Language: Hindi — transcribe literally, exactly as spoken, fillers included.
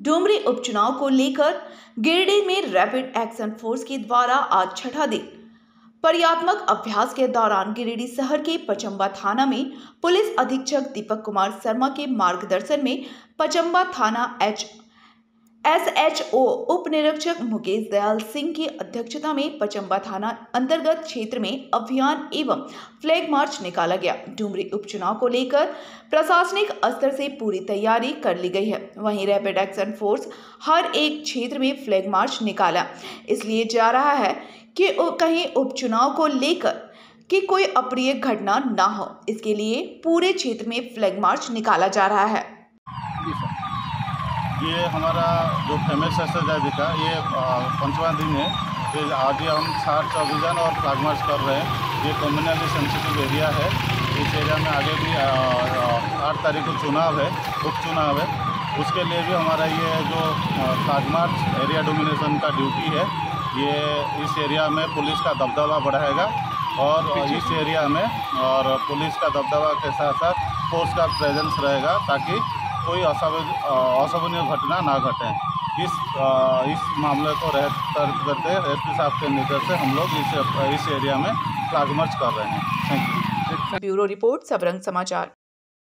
डुमरी उपचुनाव को लेकर गिरिडीह में रैपिड एक्शन फोर्स के द्वारा आज छठा दिन पर्यात्मक अभ्यास के दौरान गिरिडीह शहर के पचंबा थाना में पुलिस अधीक्षक दीपक कुमार शर्मा के मार्गदर्शन में पचंबा थाना एच एस एच ओ उप निरीक्षक मुकेश दयाल सिंह की अध्यक्षता में पचंबा थाना अंतर्गत क्षेत्र में अभियान एवं फ्लैग मार्च निकाला गया। डुमरी उपचुनाव को लेकर प्रशासनिक स्तर से पूरी तैयारी कर ली गई है। वहीं रैपिड एक्शन फोर्स हर एक क्षेत्र में फ्लैग मार्च निकाला इसलिए जा रहा है कि कहीं उपचुनाव को लेकर कि कोई अप्रिय घटना ना हो, इसके लिए पूरे क्षेत्र में फ्लैग मार्च निकाला जा रहा है। ये हमारा जो फेमस एक्सरसाइज का ये पंचवा दिन है। ये आज ही हम सार्च अभियान और फ्लैग मार्च कर रहे हैं। ये कम्युनली सेंसिटिव एरिया है। इस एरिया में आगे भी आठ तारीख को चुनाव है, उपचुनाव है। उसके लिए भी हमारा ये जो फ्लैग मार्च एरिया डोमिनेशन का ड्यूटी है, ये इस एरिया में पुलिस का दबदबा बढ़ाएगा और इस एरिया में और पुलिस का दबदबा के साथ साथ फोर्स का प्रेजेंस रहेगा ताकि कोई असहनीय घटना ना घटे। इस आ, इस मामले को रेहत करते एसपी साहब के निर्देश से हम लोग इस इस एरिया में फ्लैग मार्च कर रहे हैं। Thank you. Bureau report Sabrang समाचार।